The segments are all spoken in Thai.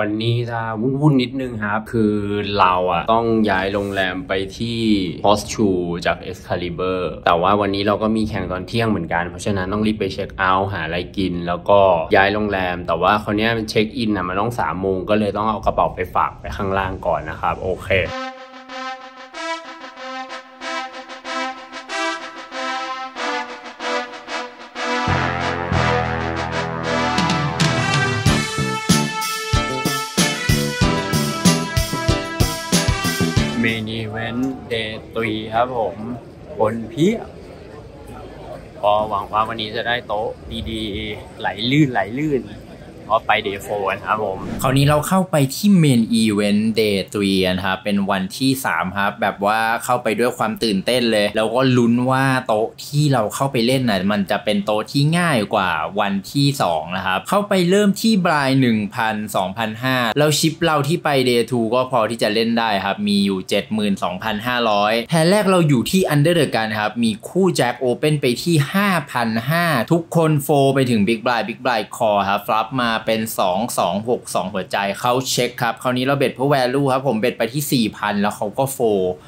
วันนี้จะวุ่นๆนิดนึงครับคือเราอะต้องย้ายโรงแรมไปที่ฮอสชูจาก Excalibur แต่ว่าวันนี้เราก็มีแข่งตอนเที่ยงเหมือนกันเพราะฉะนั้นต้องรีบไปเช็คเอาท์หาอะไรกินแล้วก็ย้ายโรงแรมแต่ว่าคนนี้มันเช็คอินอะมันต้อง3 โมงก็เลยต้องเอากระเป๋าไปฝากไปข้างล่างก่อนนะครับโอเคอีเวนต์เดย์ตรีครับผมคนเพียบก็หวังว่าวันนี้จะได้โต๊ะดีๆไหลลื่นก็ไปเดย์โฟนครับผมคราวนี้เราเข้าไปที่เมนอีเวนต์เดย์ตรีนะครับเป็นวันที่3ครับแบบว่าเข้าไปด้วยความตื่นเต้นเลยแล้วก็ลุ้นว่าโต๊ะที่เราเข้าไปเล่นน่ะมันจะเป็นโต๊ะที่ง่ายกว่าวันที่2นะครับเข้าไปเริ่มที่บราย1,000-2,500แล้วชิปเราที่ไปเดย์ทูก็พอที่จะเล่นได้ครับมีอยู่ 72,500 แทนแรกเราอยู่ที่อันเดอร์เดอะกันครับมีคู่แจ็คโอเพ่นไปที่ 5,500 ทุกคนโฟไปถึงบิ๊กบรายคอครับฟลับมาเป็น2 2 6 2หัวใจเขาเช็คครับคราวนี้เราเบ็ดเพื่อ value ครับผมเบ็ดไปที่ 4,000 แล้วเขาก็โฟ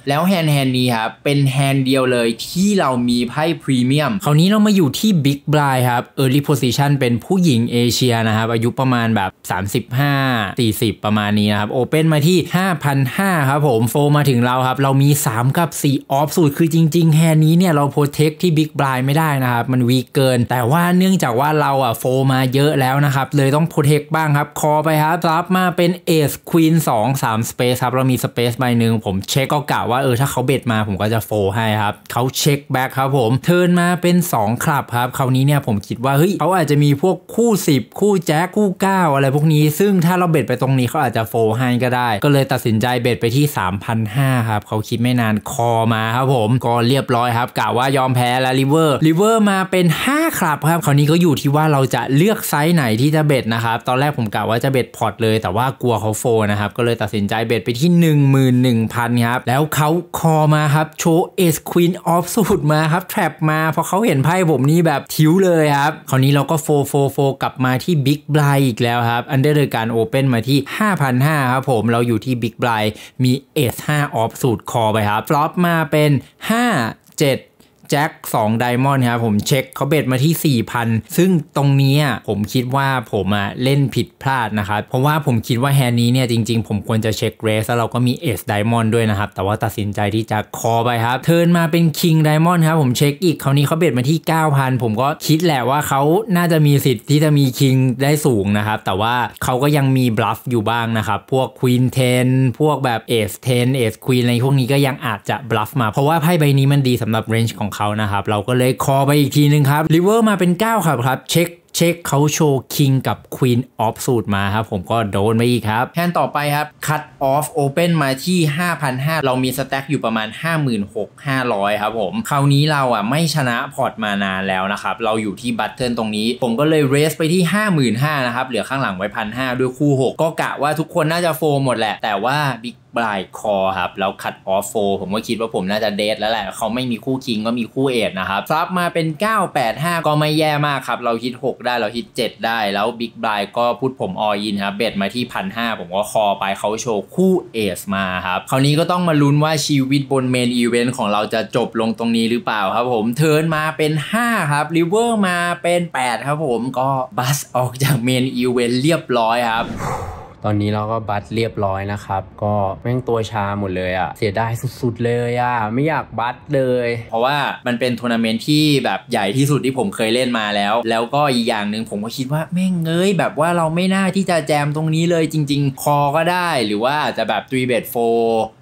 แล้วแฮนด์นี้ครับเป็นแฮนด์เดียวเลยที่เรามีไพ่พรีเมียมคราวนี้เรามาอยู่ที่ Big Blind ครับ Early Position เป็นผู้หญิงเอเชียนะครับอายุประมาณแบบ 35-40 ประมาณนี้นะครับ Open มาที่ 5,500 ครับผมโฟมาถึงเราครับเรามี3 กับ 4 ออฟสูตรคือจริงๆแฮนด์นี้เนี่ยเราโปรเทคที่ Big Blind ไม่ได้นะครับมันวีเกินแต่ว่าเนื่องจากว่าเราอะโฟมาเยอะแล้วนะครับเลยต้องโปรเทคบ้างครับคอไปครับรับมาเป็นเอสควีน2 3สเปซครับเรามีสเปซใบหนึ่งผมเช็คก็กะว่าถ้าเขาเบ็ดมาผมก็จะโฟให้ครับเขาเช็คแบ็คครับผมเทิร์นมาเป็น2คลับครับคราวนี้เนี่ยผมคิดว่าเฮ้ยเขาอาจจะมีพวกคู่10คู่แจ็คคู่9อะไรพวกนี้ซึ่งถ้าเราเบ็ดไปตรงนี้เขาอาจจะโฟให้ก็ได้ก็เลยตัดสินใจเบ็ดไปที่ 3,500 ครับเขาคิดไม่นานคอมาครับผมก็เรียบร้อยครับกะว่ายอมแพ้แล้วริเวอร์มาเป็น5คลับครับคราวนี้ก็อยู่ที่ว่าเราจะเลือกไซส์ไหนที่จะเบ็ดนะครับตอนแรกผมกะว่าจะเบ็ดพอร์ตเลยแต่ว่ากลัวเขาโฟนะครับก็เลยตัดสินใจเบ็ดไปที่ 11,000 ครับแล้วเขาคอมาครับโชว์เอสควีนออฟสูตรมาครับแทร็บมาพอเขาเห็นไพ่ผมนี่แบบทิ้วเลยครับคราวนี้เราก็โฟกลับมาที่บิ๊กไบรท์อีกแล้วครับอันเดอร์เดอะกันโอเพ่นมาที่ 5,500 ครับผมเราอยู่ที่บิ๊กไบรท์มีเอส5ออฟสูตรคอไปครับฟลอปมาเป็น5 7แจ็ค2ไดมอนด์ครับผมเช็คเขาเบ็ดมาที่ 4,000 ซึ่งตรงนี้ผมคิดว่าผมเล่นผิดพลาดนะครับเพราะว่าผมคิดว่าแฮนด์นี้เนี่ยจริงๆผมควรจะเช็คเรสแล้วเราก็มีเอสไดมอนด์ด้วยนะครับแต่ว่าตัดสินใจที่จะคอไปครับเทิร์นมาเป็นคิงไดมอนด์ครับผมเช็คอีกคราวนี้เขาเบ็ดมาที่ 9,000 ผมก็คิดแหละว่าเขาน่าจะมีสิทธิ์ที่จะมีคิงได้สูงนะครับแต่ว่าเขาก็ยังมีบลัฟอยู่บ้างนะครับพวกควีน10พวกแบบเอส10เอสควีนอะไรพวกนี้ก็ยังอาจจะบลัฟมาเพราะว่าไพ่ใบนี้มันดีสำหรับเรนจ์ของเขานะครับเราก็เลยคอไปอีกทีนึงครับริเวอร์มาเป็น9ครับเช็คเขาโชว์คิงกับควีนออฟสูตรมาครับผมก็โดนไปอีกครับแฮนต่อไปครับคัตออฟโอเพ่นมาที่ 5,500 เรามีสแต็กอยู่ประมาณ 56,500 ครับผมคราวนี้เราไม่ชนะพอร์ตมานานแล้วนะครับเราอยู่ที่บัตเทิลตรงนี้ผมก็เลยเรสไปที่ 55,000 นะครับเหลือข้างหลังไว้ 1,500 ด้วยคู่ 6 ก็กะว่าทุกคนน่าจะโฟมหมดแหละแต่ว่าบิ๊กบลายคอครับแล้วคัดออฟโฟผมก็คิดว่าผมน่าจะเดทแล้วแหละเขาไม่มีคู่คิงก็มีคู่เอทนะครับซับมาเป็น985ก็ไม่แย่มากครับเราฮิต6ได้เราฮิต7ได้แล้วบิ๊กบลายก็พูดผมออยินครับเบ็ดมาที่ 1,500 ผมก็คอไปเขาโชว์คู่เอสมาครับคราวนี้ก็ต้องมาลุ้นว่าชีวิตบนเมนอีเวนต์ของเราจะจบลงตรงนี้หรือเปล่าครับผมเทิร์นมาเป็น5ครับริเวอร์มาเป็น8ครับผมก็บัสออกจากเมนอีเวนต์เรียบร้อยครับตอนนี้เราก็บัตเรียบร้อยนะครับก็แม่งตัวชาหมดเลยเสียดายสุดๆเลยไม่อยากบัตเลยเพราะว่ามันเป็นทัวร์นาเมนต์ที่แบบใหญ่ที่สุดที่ผมเคยเล่นมาแล้วก็อีกอย่างหนึ่งผมก็คิดว่าแม่งเอ้ยแบบว่าเราไม่น่าที่จะแจมตรงนี้เลยจริงๆคอก็ได้หรือว่าจะแบบ3เบทโฟ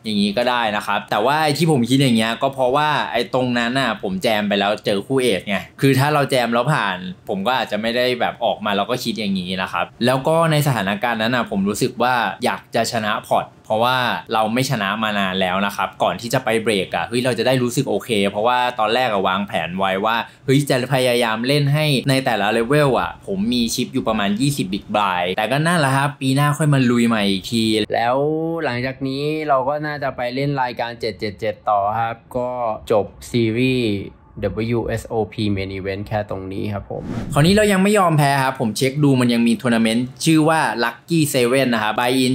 อย่างนี้ก็ได้นะครับแต่ว่าที่ผมคิดอย่างเงี้ยก็เพราะว่าไอ้ตรงนั้นผมแจมไปแล้วเจอคู่เอกไงคือถ้าเราแจมแล้วผ่านผมก็อาจจะไม่ได้แบบออกมาเราก็คิดอย่างนี้นะครับแล้วก็ในสถานการณ์นั้นผมรู้สึกว่าอยากจะชนะพอร์ตเพราะว่าเราไม่ชนะมานานแล้วนะครับก่อนที่จะไปเบรกเฮ้ยเราจะได้รู้สึกโอเคเพราะว่าตอนแรกวางแผนไว้ว่าเฮ้ยจะพยายามเล่นให้ในแต่ละเลเวลผมมีชิปอยู่ประมาณ20บิ๊กไบร์แต่ก็นั่นแหละครับปีหน้าค่อยมาลุยใหม่อีกทีแล้วหลังจากนี้เราก็น่าจะไปเล่นรายการ777ต่อครับก็จบซีรีส์ WSOP Main Event แค่ตรงนี้ครับผมคราวนี้เรายังไม่ยอมแพ้ครับผมเช็คดูมันยังมีทัวร์นาเมนต์ชื่อว่า Lucky Seven นะครับ Buy In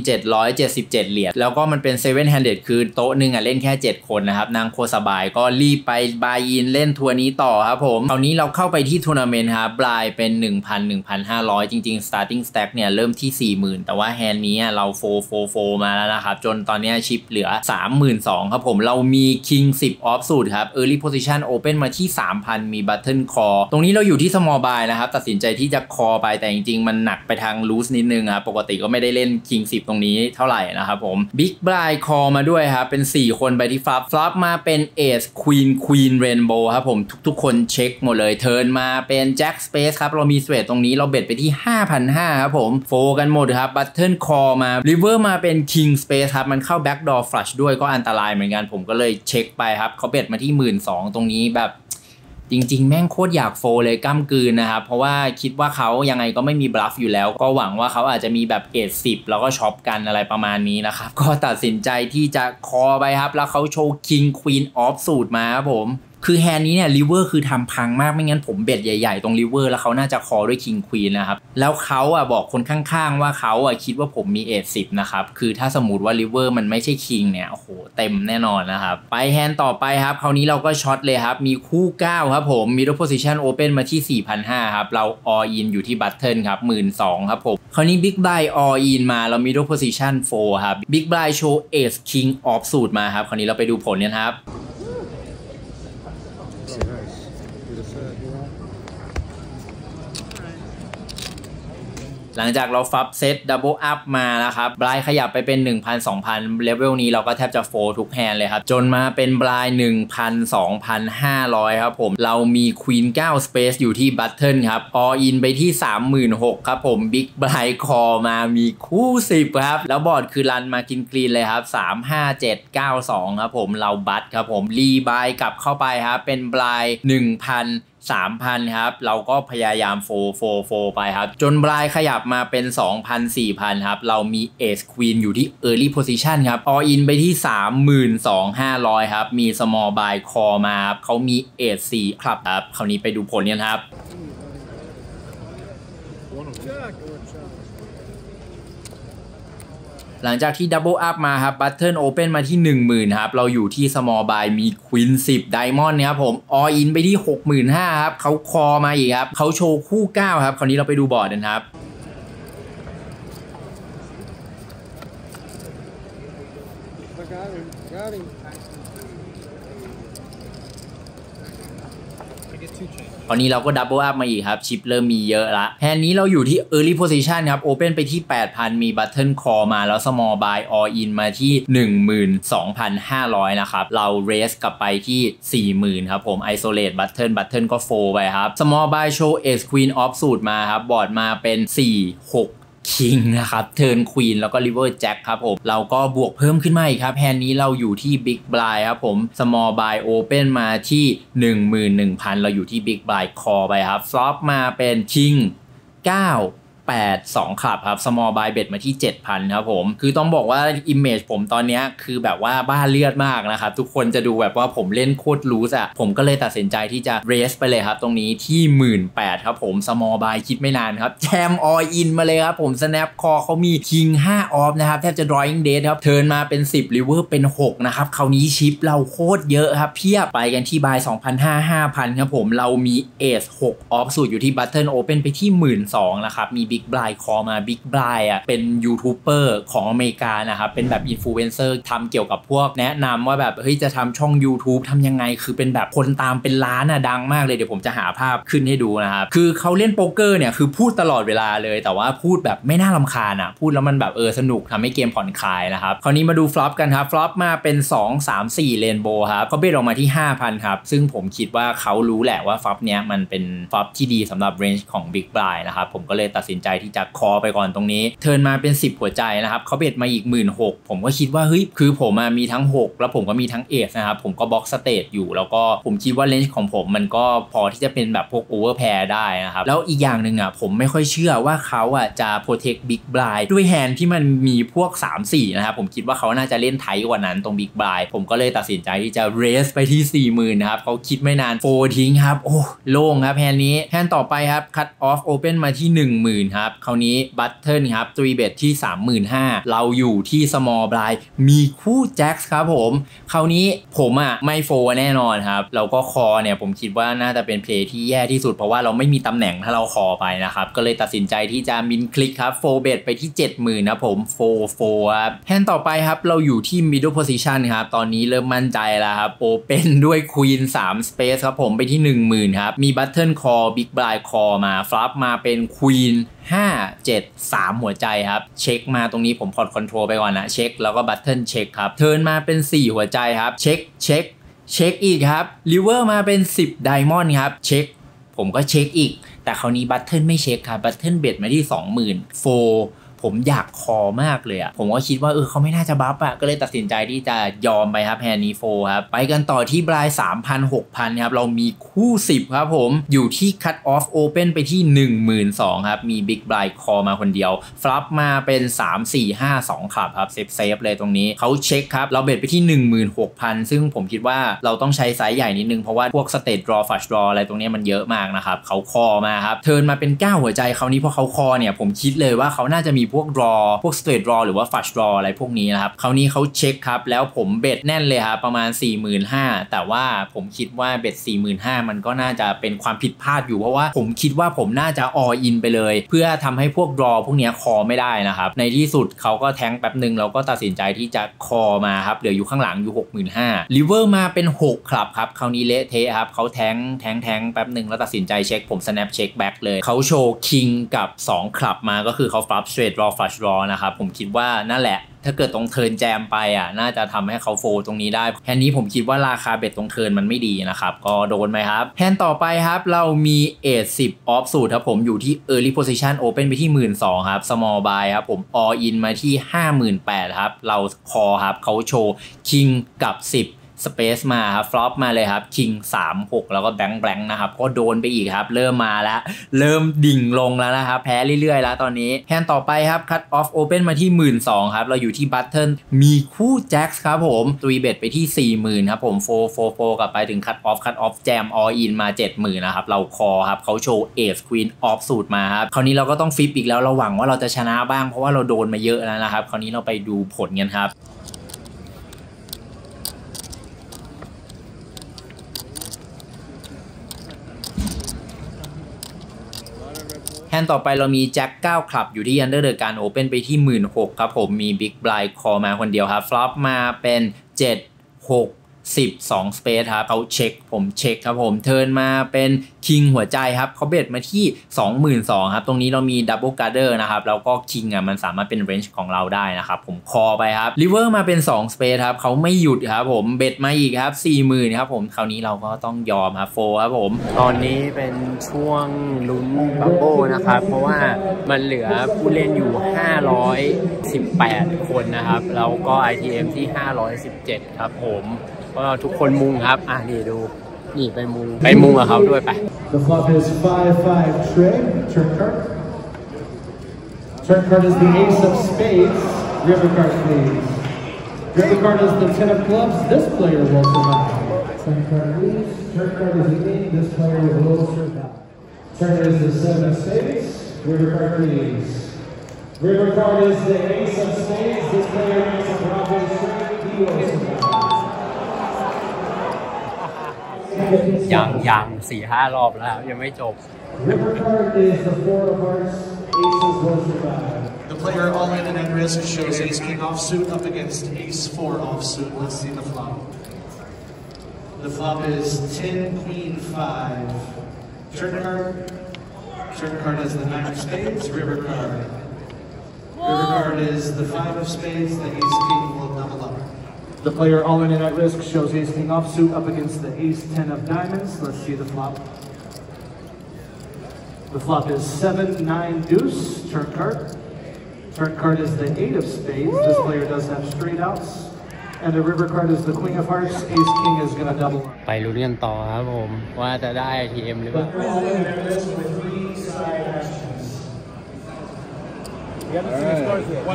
777 เหรียญแล้วก็มันเป็น 7-handed คือโต๊ะหนึ่งอ่ะเล่นแค่7คนนะครับนางโคสบายก็รีบไป Buy In เล่นทัวร์นี้ต่อครับผมคราวนี้เราเข้าไปที่ทัวร์นาเมนต์ครับบลายเป็น 1,500 จริงๆ starting stack เนี่ยเริ่มที่ 40,000 แต่ว่าแฮนด์นี้เรา4 มาแล้วนะครับจนตอนนี้ชิปเหลือ 32,000 ครับผมเรามี King 10 off suit ครับ Early Position Open มาที่ 3,000 มี Button Call ตรงนี้เราอยู่ที่ Small Buy นะครับตัดสินใจที่จะ Call ไปแต่จริงๆมันหนักไปทาง Loose นิดนึงครับปกติก็ไม่ได้เล่น King 10 ตรงนี้เท่าไหร่นะครับผม Big Blind Call มาด้วยครับเป็น 4 คนไปที่ Flop มาเป็น Ace Queen Rainbow ครับผมทุกคนเช็คหมดเลยเทิร์นมาเป็นแจ็คสเปซครับเรามีสเวตตรงนี้เราเบ็ดไปที่ 5,500 ครับผมโฟกันหมดครับบัตเทิลคอมาริเวอร์มาเป็น King Space ครับมันเข้า Backdoor Flush ด้วยก็อันตรายเหมือนกันผมก็เลยเช็คไปครับเขาเบ็ดมาที่ 12,000 ตรงนี้แบบจริงๆแม่งโคตรอยากโฟเลยก้ามกลืนนะครับเพราะว่าคิดว่าเขายังไงก็ไม่มีบลัฟอยู่แล้วก็หวังว่าเขาอาจจะมีแบบเอท10แล้วก็ช็อปกันอะไรประมาณนี้นะครับก็ตัดสินใจที่จะคอไปครับแล้วเขาโชว์ King Queen Off Suit มาครับผมคือแฮนด์นี้เนี่ยริเวอร์คือทำพังมากไม่งั้นผมเบ็ดใหญ่ๆตรงริเวอร์แล้วเขาน่าจะคอด้วย King Queen นะครับแล้วเขาอ่ะบอกคนข้างๆว่าเขาอ่ะคิดว่าผมมีเอท10นะครับคือถ้าสมมติว่าริเวอร์มันไม่ใช่ King เนี่ยโอ้โหเต็มแน่นอนนะครับไปแฮนด์ต่อไปครับคราวนี้เราก็ช็อตเลยครับมีคู่9ครับผมMiddle Position Open มาที่ 4,500 ครับเรา All In อยู่ที่ Button ครับ 12,000 ครับผมคราวนี้ Big Blind All In มาเรา Middle Position 4 ครับ Big Blind Show Ace King Off Suit มาครับคราวนี้เราไปดูผลเนี่ยครับหลังจากเราฟับเซตดับเบิลอัพมานะครับบลายขยับไปเป็น 1,000-2,000 เลเวลนี้เราก็แทบจะโฟทุกแฮนเลยครับจนมาเป็นบลาย 1,2,500 ครับผมเรามีควีน9 Space อยู่ที่บัตเทิลครับออลอินไปที่ 36,000 ครับผมบิ๊กบลายคอมามีคู่10ครับแล้วบอร์ดคือรันมากินกรีนเลยครับ3,5,7,9,2 ครับผมเราบัตครับผมรีบายกลับเข้าไปครับเป็นบลาย 1,000-3,000 ครับเราก็พยายามโฟไปครับจนบลายขยับมาเป็น 2,000-4,000 ครับเรามี Ace Queen อยู่ที่ Early Position ครับ All In ไปที่ 32,500 ครับมี Small Buy Call มาครับเขามี Ace 4 ครับคราวนี้ไปดูผลเนี่ยครับหลังจากที่ดับเบิลอัพมาครับบัตเทิลโอเปนมาที่ 10,000 ครับเราอยู่ที่ Small Buy มี Queen 10 Diamond นะครับผม All In ไปที่ 65,000 ครับเขาคอมาอีกครับเขาโชว์คู่ 9 ครับคราวนี้เราไปดูบอร์ดกันครับตอนนี้เราก็ดับเบิลอัพมาอีกครับชิปเริ่มมีเยอะละแฮนด์นี้เราอยู่ที่ Early Position ครับ Open ไปที่ 8,000 มี Button Call มาแล้ว Small Buy All In มาที่ 12,500 นะครับเรา Raise กลับไปที่ 40,000 ครับผม Isolate Button ก็ 4 ไปครับ Small Buy Show Ace Queen Off Suit มาครับบอร์ดมาเป็น 4,6คิงนะครับเทิร์นควีนแล้วก็ริเวอร์แจ็คครับผมเราก็บวกเพิ่มขึ้นมาอีกครับแฮนด์นี้เราอยู่ที่บิ๊กบลายครับผมสมอลบายโอเปนมาที่ 11,000 เราอยู่ที่บิ๊กบลายคอไปครับฟลอปมาเป็นคิง982 ครับครับ Small Buy เบ็ดมาที่ 7,000 ครับผมคือต้องบอกว่า Image ผมตอนนี้คือแบบว่าบ้าเลือดมากนะครับทุกคนจะดูแบบว่าผมเล่นโคตรลูสอ่ะผมก็เลยตัดสินใจที่จะ Raise ไปเลยครับตรงนี้ที่ 18,000 ครับผม Small Buy คิดไม่นานครับแจม All In มาเลยครับผม Snap Call เขามี King 5 Off นะครับแทบจะ Drawing Dead ครับ Turn มาเป็น 10 River เป็น 6 นะครับคราวนี้ชิปเราโคตรเยอะครับเพียบไปกันที่ Buy 2,500 5,000 ครับผมเรามี Ace 6 Off สูตรอยู่ที่ Button Open ไปที่ 12,000 นะครับมีบิ๊กบลายคอมาบิ๊กบลายอ่ะเป็นยูทูบเบอร์ของอเมริกานะครับเป็นแบบอินฟลูเอนเซอร์ทำเกี่ยวกับพวกแนะนำว่าแบบเฮ้ยจะทำช่อง YouTube ทำยังไงคือเป็นแบบคนตามเป็นล้านอ่ะดังมากเลยเดี๋ยวผมจะหาภาพขึ้นให้ดูนะครับคือเขาเล่นโป๊กเกอร์เนี่ยคือพูดตลอดเวลาเลยแต่ว่าพูดแบบไม่น่ารำคาญอ่ะพูดแล้วมันแบบสนุกทำให้เกมผ่อนคลายนะครับคราวนี้มาดูฟลอปกันครับฟลอปมาเป็น 2,3,4 เรนโบว์ครับเขาเบ็ดออกมาที่ 5,000 ครับซึ่งผมคิดว่าเขารู้แหละว่าฟลอปเนี้ยมันเป็นฟลอปที่ดีสำหรับเรนจ์ของบิ๊กบลายนะครับผมก็เลยตัดสิน ใจที่จะคอไปก่อนตรงนี้เทิร์นมาเป็น10หัวใจนะครับเขาเบ็ดมาอีก 16,000 ผมก็คิดว่าเฮ้ยคือผมมีทั้ง6แล้วผมก็มีทั้งเอสนะครับผมก็บล็อกสเตทอยู่แล้วก็ผมคิดว่าเลนจ์ของผมมันก็พอที่จะเป็นแบบพวกโอเวอร์แพร์ได้นะครับแล้วอีกอย่างหนึ่งผมไม่ค่อยเชื่อว่าเขาจะโปรเทคบิ๊กบลายด้วยแฮนด์ที่มันมีพวก 3-4 นะครับผมคิดว่าเขาน่าจะเล่นไทยกว่านั้นตรงบิ๊กบลายผมก็เลยตัดสินใจที่จะเรสไปที่ 40,000 นะครับเขาคิดไม่นานโฟทิ้งครับโอ้โล่งครับแฮนด์นี้แฮนด์ต่อไปครับคัตออฟโอเปนมาที่ 10,000 ครับคราวนี้บัตเทิลครับทรีเบทที่ 35,000 เราอยู่ที่สมอลบลายมีคู่แจ็คครับผมคราวนี้ผมไม่โฟแน่นอนครับเราก็คอเนี่ยผมคิดว่าน่าจะเป็นเพลย์ที่แย่ที่สุดเพราะว่าเราไม่มีตำแหน่งถ้าเราคอไปนะครับก็เลยตัดสินใจที่จะมินคลิกครับโฟเบทไปที่ 70,000 นะผมโฟครับแฮนด์ต่อไปครับเราอยู่ที่ middle position ครับตอนนี้เริ่มมั่นใจแล้วครับโอเปนด้วย Queen 3 Space ครับผมไปที่ 10,000 ครับมี Button Call Big Blind Call มาฟลับมาเป็น Queen 5-7-3 หัวใจครับเช็คมาตรงนี้ผมพอร์ตคอนโทรลไปก่อนนะเช็คแล้วก็ Button เช็คครับเทิร์นมาเป็น4หัวใจครับเช็คอีกครับลิเวอร์มาเป็น10 Diamond ครับเช็คผมก็เช็คอีกแต่คราวนี้ Button ไม่เช็คครับ Button เบ็ดมาที่ 20,000 โฟผมอยากคอมากเลยผมก็คิดว่าเขาไม่น่าจะบัฟก็เลยตัดสินใจที่จะยอมไปครับแฮนด์นี้โฟครับไปกันต่อที่บลาย 3,000 6,000 ครับเรามีคู่10ครับผมอยู่ที่คัตออฟโอเปนไปที่ 12,000 ครับมีบิ๊กบลายคอมาคนเดียวฟลับมาเป็น3-4-5-2 ขับครับเซฟเลยตรงนี้เขาเช็คครับเราเบ็ดไปที่ 16,000 ซึ่งผมคิดว่าเราต้องใช้ไซส์ใหญ่นิดนึงเพราะว่าพวกสเตทดรอฟัชดรออะไรตรงนี้มันเยอะมากนะครับเขาคอมาครับเทิร์นมาเป็น9หัวใจคราวนี้พอเขาคอเนี่ยผมคิดเลยว่าเขาน่าจะมีพวก draw พวก straight draw หรือว่า flush draw อะไรพวกนี้นะครับคราวนี้เขาเช็คครับแล้วผมเบ็ดแน่นเลยครับประมาณ 45,000 แต่ว่าผมคิดว่าเบ็ด 45,000 มันก็น่าจะเป็นความผิดพลาดอยู่เพราะว่าผมคิดว่าผมน่าจะ all in ไปเลยเพื่อทำให้พวก draw พวกนี้คอไม่ได้นะครับในที่สุดเขาก็แทงแป๊บหนึ่งเราก็ตัดสินใจที่จะคอมาครับเหลืออยู่ข้างหลังอยู่ 65,000 river มาเป็น6ครับคราวนี้เละเทะครับเขาแทงแป๊บหนึ่งแล้วตัดสินใจเช็คผม snap check back เลยเขาโชว์ king กับ2ครับมาก็คือเขา flop straight draw flush draw นะครับผมคิดว่านั่นแหละถ้าเกิดตรงเทิร์นแจมไปน่าจะทำให้เขาโฟตรงนี้ได้แฮนด์นี้ผมคิดว่าราคาเบ็ดตรงเทิร์นมันไม่ดีนะครับก็โดนไหมครับแฮนด์ต่อไปครับเรามีเอท10 ออฟสูตรครับผมอยู่ที่ early position open ไปที่ 12,000 ครับ small buy ครับผม all in มาที่ 58,000 ครับเราคอครับเขาโชว์ king กับ 10สเปซมาครับฟลอปมาเลยครับคิง 3-6 แล้วก็แบงค์นะครับก็โดนไปอีกครับเริ่มมาแล้วเริ่มดิ่งลงแล้วนะครับแพ้เรื่อยๆแล้วตอนนี้แฮนด์ต่อไปครับคัตออฟโอเปนมาที่ 12,000 ครับเราอยู่ที่บัตเทิลมีคู่แจ็คครับผมตุยเบ็ดไปที่ 40,000 ครับผมโฟกลับไปถึงคัตออฟแจมออลอินมา 70,000 นะครับเราคอครับเขาโชว์เอฟควีนออฟสูตรมาครับคราวนี้เราก็ต้องฟิปอีกแล้วเราหวังว่าเราจะชนะบ้างเพราะว่าเราโดนมาเยอะแล้วนะครับคราวนี้เราไปดูผลกันครับแฮนด์ต่อไปเรามีแจ็ค9คลับอยู่ที่ Under the Gun Open ไปที่ 16,000 ครับผมมี Big Blind Call มาคนเดียวครับฟลอปมาเป็น 7-6-10-2 Space ครับเขาเช็คผมเช็คครับผมเทิร์นมาเป็น King หัวใจครับเขาเบ็ดมาที่ 22,000 ครับตรงนี้เรามี Double Guarder นะครับแล้วก็ King มันสามารถเป็น Range ของเราได้นะครับผมคอไปครับ River มาเป็น 2 Space ครับเขาไม่หยุดครับผมเบ็ดมาอีกครับ 40,000 ครับผมคราวนี้เราก็ต้องยอมครับโฟครับผมตอนนี้เป็นช่วงลุ้นบับเบิ้ลนะครับเพราะว่ามันเหลือผู้เล่นอยู่518 คนนะครับแล้วก็ ITM ที่517 ครับผมก็ทุกคนมุงครับนี่ดูนี่ไปมุงกับเขาด้วยไป The flop is 5-5 trade turn card is the ace of spades river card please river card is the 10 of clubs this player will survive turn card please turn card is remaining this player will survive turn card is the 7 of spades river card please river card is the ace of spades this player makes a proper trade he will surviveยัง 4-5 รอบแล้วยังไม่จบ River card is the 4 of hearts, aces will survive. The player all in and at risk shows ace king offsuit up against ace 4 offsuit. Let's see the flop. The flop is 10 queen 5. Turn card. Turn card is the 9 of spades. River card. River card is the 5 of spades. The ace king will level up.The player all in and at risk shows ace king offsuit up against the ace 10 of diamonds. Let's see the flop. The flop is 7-9 deuce, turn card. Turn card is the 8 of spades. This player does have straight outs. And the river card is the queen of hearts. Ace king is going to double. ไปลุ้นกันต่อครับผมว่าจะได้ ATM หรือเปล่า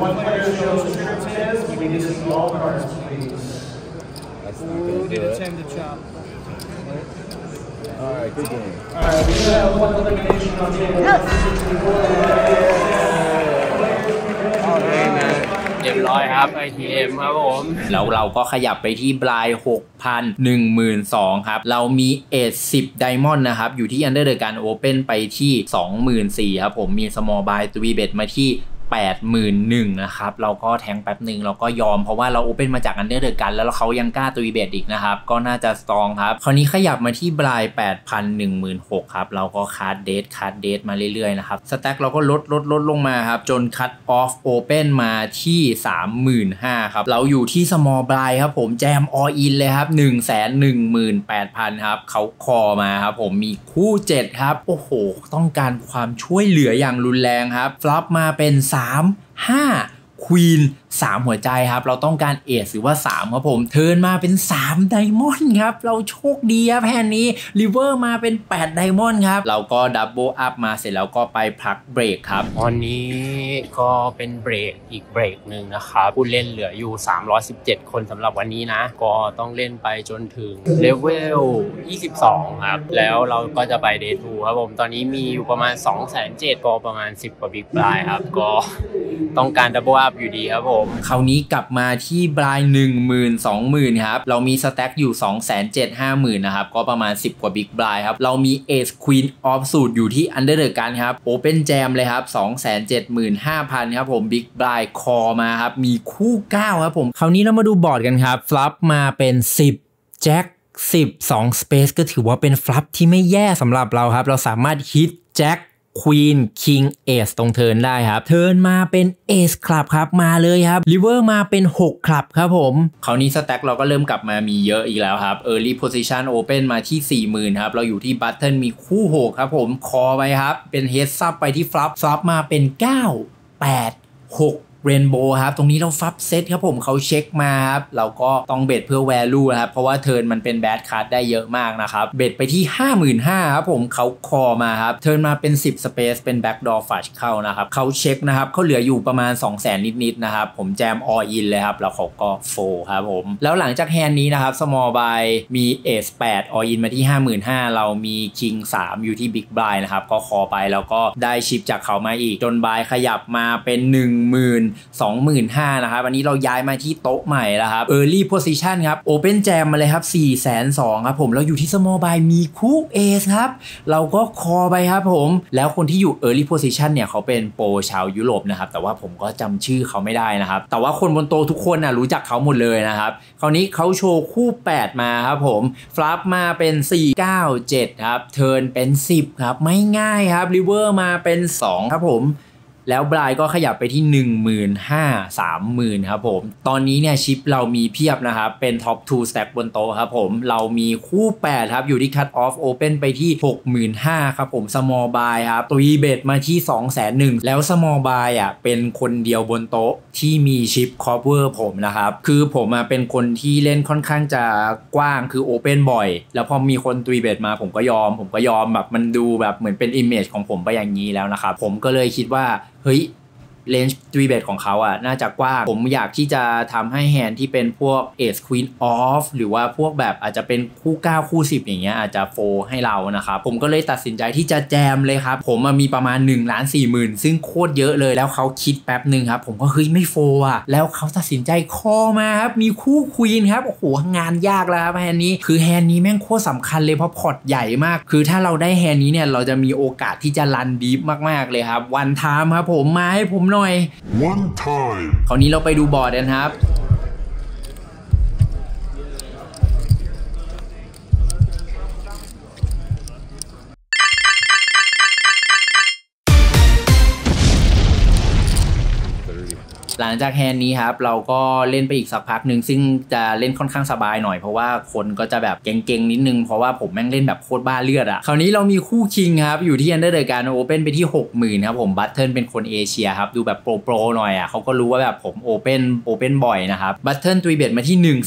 One player shows trip hands. We need to see all cards, please. We need to tend to chop. All right, good game. All right, we should have one elimination on table. Yes.เรียบร้อยครับ ATM ครับผมแล้วเราก็ขยับไปที่บลาย 6,112 ครับเรามีเอท10 ไดมอนด์นะครับอยู่ที่ Under the Gun Open ไปที่ 24,000 ครับผมมี Small Buy 3 Bet มาที่ 81,000 นะครับเราก็แทงแป๊บหนึ่งเราก็ยอมเพราะว่าเราโอเพ่นมาจากอันเดอร์เดอร์กันแล้วเขายังกล้าตุยเบดอีกนะครับก็น่าจะสตรองครับคราวนี้ขยับมาที่บลาย 8,116 ครับเราก็คัดเดทมาเรื่อยๆนะครับสแต็กเราก็ลดลงมาครับจนคัดออฟโอเพ่นมาที่ 35,000 ครับเราอยู่ที่สมอลบลายครับผมแจมออลอินเลยครับ 118,000 ครับเขาคอมาครับผมมีคู่ 7 ครับโอ้โหต้องการความช่วยเหลืออย่างรุนแรงครับฟลับมาเป็น3 5 Queen 3 หัวใจครับเราต้องการเอทหรือว่า3ครับผมเทิร์นมาเป็น3 ไดมอนด์ครับเราโชคดีครับแพนนี้ริเวอร์มาเป็น8 ไดมอนด์ครับเราก็ดับเบิลอัพมาเสร็จแล้วก็ไปพักเบรกครับตอนนี้ก็เป็นเบรกอีกเบรกหนึ่งนะครับผู้เล่นเหลืออยู่317คนสำหรับวันนี้นะก็ต้องเล่นไปจนถึงเลเวล22ครับแล้วเราก็จะไปเดย์2ครับผมตอนนี้มีอยู่ประมาณ 270,000 ก็ประมาณ10กว่าบิ๊กปลายครับก็ต้องการดับเบิลอัพอยู่ดีครับผมคราวนี้กลับมาที่บลาย 10,000 20,000 ครับเรามีสแต็กอยู่ 2,750,000 นะครับก็ประมาณ10กว่าบิ๊กบลายครับเรามีเอซควีนออฟสูตรอยู่ที่อันเดอร์เดอร์กันครับโอเพ่นแจมเลยครับ 2,750,000 ครับผมบิ๊กบลายคอมาครับมีคู่9ครับผมคราวนี้เรามาดูบอร์ดกันครับฟลับมาเป็น10 แจ็ค 10 2 สเปซก็ถือว่าเป็นฟลับที่ไม่แย่สำหรับเราครับเราสามารถฮิตแจ็คQueen King Ace ตรงเทิร์นได้ครับเทิร์นมาเป็น Ace ครับครับมาเลยครับ River มาเป็น6ครับครับผมคราวนี้สแต็กเราก็เริ่มกลับมามีเยอะอีกแล้วครับ Early Position Open มาที่ 40,000 ครับเราอยู่ที่ Button มีคู่6ครับผมคอไปครับเป็น Head Sub ไปที่ Flop มาเป็น9 8 6เรนโบว์ครับตรงนี้เราฟับเซตครับผมเขาเช็คมาครับเราก็ต้องเบ็ดเพื่อแวลูนะครับเพราะว่าเทิร์นมันเป็นแบดคัทได้เยอะมากนะครับเบ็ดไปที่ 55,000 ครับผมเขาคอมาครับเทิร์นมาเป็น10 สเปซเป็นแบ็กดอร์ฟัชเข้านะครับเขาเช็คนะครับเขาเหลืออยู่ประมาณ 200,000 นิดๆนะครับผมแจมออลอินเลยครับแล้วเขาก็โฟครับผมแล้วหลังจากแฮนด์นี้นะครับสมอลบายมีเอซ8ออลอินมาที่ 55,000 เรามีคิง3อยู่ที่บิ๊กบายนะครับก็คอไปแล้วก็ได้ชิปจากเขามาอีกจนบายขยับมาเป็น 10,000 25,000 นะครับวันนี้เราย้ายมาที่โต๊ะใหม่แล้วครับ Early Position ครับ Open Jam มาเลยครับ 420,000 ครับผมเราอยู่ที่ Small Buy มีคู่ Ace ครับเราก็คอไปครับผมแล้วคนที่อยู่ Early Position เนี่ยเขาเป็นโปรชาวยุโรปนะครับแต่ว่าผมก็จำชื่อเขาไม่ได้นะครับแต่ว่าคนบนโต๊ะทุกคนนะรู้จักเขาหมดเลยนะครับคราวนี้เขาโชว์คู่ 8 มาครับผมฟลับมาเป็น4 9 7ครับเทิร์นเป็น10ครับไม่ง่ายครับริเวอร์มาเป็น2ครับผมแล้วบลายก็ขยับไปที่ 15,000 30,000 ครับผมตอนนี้เนี่ยชิปเรามีเพียบนะครับเป็นท็อป 2 สแต็กบนโต๊ะครับผมเรามีคู่ 8 ครับอยู่ที่ Cut Off Open ไปที่ 65,000 ครับผม Small Buy ครับ 3 Bet มาที่ 210,000 แล้ว Small Buy อ่ะเป็นคนเดียวบนโต๊ะที่มีชิป cover ผมนะครับคือผมมาเป็นคนที่เล่นค่อนข้างจะกว้างคือ Open บ่อยแล้วพอมีคน 3 Bet มาผมก็ยอมแบบมันดูแบบเหมือนเป็น image ของผมไปอย่างนี้แล้วนะครับผมก็เลยคิดว่าเฮ้ยเลนจ์3 bet ของเขาอ่ะน่าจะกว้างผมอยากที่จะทำให้แฮนด์ที่เป็นพวก Ace Queen Off หรือว่าพวกแบบอาจจะเป็นคู่9คู่10อย่างเงี้ยอาจจะโฟให้เรานะครับผมก็เลยตัดสินใจที่จะแจมเลยครับผมมีประมาณ 1,40,000 ซึ่งโคตรเยอะเลยแล้วเขาคิดแป๊บหนึ่งครับผมก็เฮ้ยไม่โฟอ่ะแล้วเขาตัดสินใจคอมาครับมีคู่ Queen ครับโอ้โหงานยากแล้วครับแฮนด์นี้คือแฮนด์นี้แม่งโคตรสำคัญเลยเพราะพอร์ตใหญ่มากคือถ้าเราได้แฮนด์นี้เนี่ยเราจะมีโอกาสที่จะรันดีฟมากๆเลยครับวันทามครับผมมาให้ผมOne time คราวนี้เราไปดูบอร์ดกันครับ หลังจากแฮนนี้ครับเราก็เล่นไปอีกสักพักหนึ่งซึ่งจะเล่นค่อนข้างสบายหน่อยเพราะว่าคนก็จะแบบเก่งๆนิดนึงเพราะว่าผมแม่งเล่นแบบโคตรบ้าเลือดอ่ะคราวนี้เรามีคู่คิงครับอยู่ที่อันเดอร์เดอร์การ์ดโอเพ่นไปที่ 60,000 ครับผมบัตเทิลเป็นคนเอเชียครับดูแบบโปรหน่อยอ่ะเขาก็รู้ว่าแบบผมโอเพ่นบ่อยนะครับบัตเทิลทรีเบทมาที่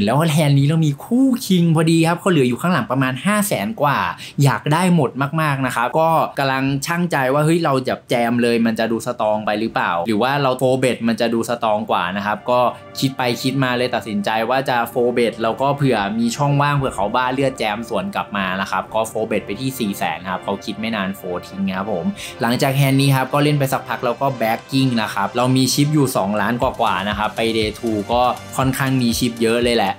170,000 แล้วแฮนนี้เรามีคู่คิงพอดีครับเขาเหลืออยู่ข้างหลังประมาณ 500,000 กว่าอยากได้หมดมากๆนะครับก็กำลังชั่งใจว่าเฮ้ยเราจะแจมเลยมันจะดูสตรองไปหรือเปล่าหรือว่าเราโฟเบทมันจะดูสตรองกว่านะครับก็คิดไปคิดมาเลยตัดสินใจว่าจะโฟเบทแล้วก็เผื่อมีช่องว่างเผื่อเขาบ้าเลือดแจมสวนกลับมานะครับก็โฟเบทไปที่ 400,000 ครับเขาคิดไม่นานโฟทิ้งครับผมหลังจากแฮนนี้ครับก็เล่นไปสักพักแล้วก็แบ็กกิ้งนะครับเรามีชิปอยู่2 ล้านกว่านะครับไปเดย์ทูก็ค่อนข้างมีชิปเยอะเลยแหละ